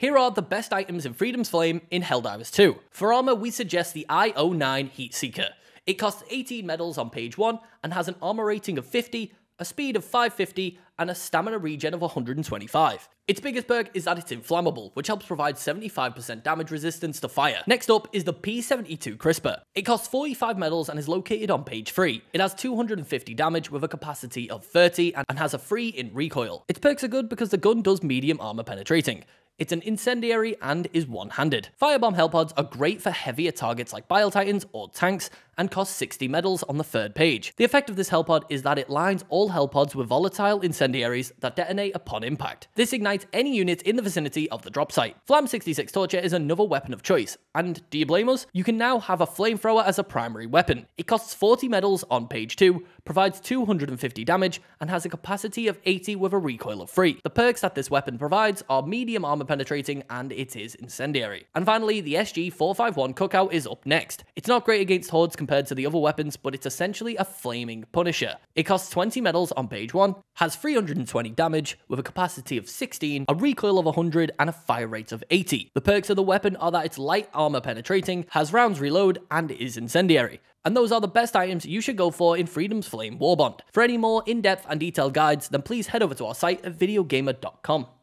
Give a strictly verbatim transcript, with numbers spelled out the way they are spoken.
Here are the best items in Freedom's Flame in Helldivers two. For armor, we suggest the I O nine Heatseeker. It costs eighteen medals on page one and has an armor rating of fifty, a speed of five fifty, and a stamina regen of one hundred twenty-five. Its biggest perk is that it's inflammable, which helps provide seventy-five percent damage resistance to fire. Next up is the P seventy-two CRISPR. It costs forty-five medals and is located on page three. It has two hundred fifty damage with a capacity of thirty and has a free in recoil. Its perks are good because the gun does medium armor penetrating. It's an incendiary and is one-handed. Firebomb Hellpods are great for heavier targets like Bile Titans or tanks and cost sixty medals on the third page. The effect of this Hellpod is that it lines all Hellpods with volatile incendiaries that detonate upon impact. This ignites any unit in the vicinity of the drop site. Flam sixty-six Torture is another weapon of choice, and do you blame us? You can now have a flamethrower as a primary weapon. It costs forty medals on page two, provides two hundred fifty damage, and has a capacity of eighty with a recoil of three. The perks that this weapon provides are medium armor penetrating, and it is incendiary. And finally, the S G four fifty-one Cookout is up next. It's not great against hordes compared to the other weapons, but it's essentially a flaming punisher. It costs twenty medals on page one, has three hundred twenty damage with a capacity of sixteen, a recoil of one hundred, and a fire rate of eighty. The perks of the weapon are that it's light armor penetrating, has rounds reload, and is incendiary. And those are the best items you should go for in Freedom's Flame Warbond. For any more in-depth and detailed guides, then please head over to our site at videogamer dot com.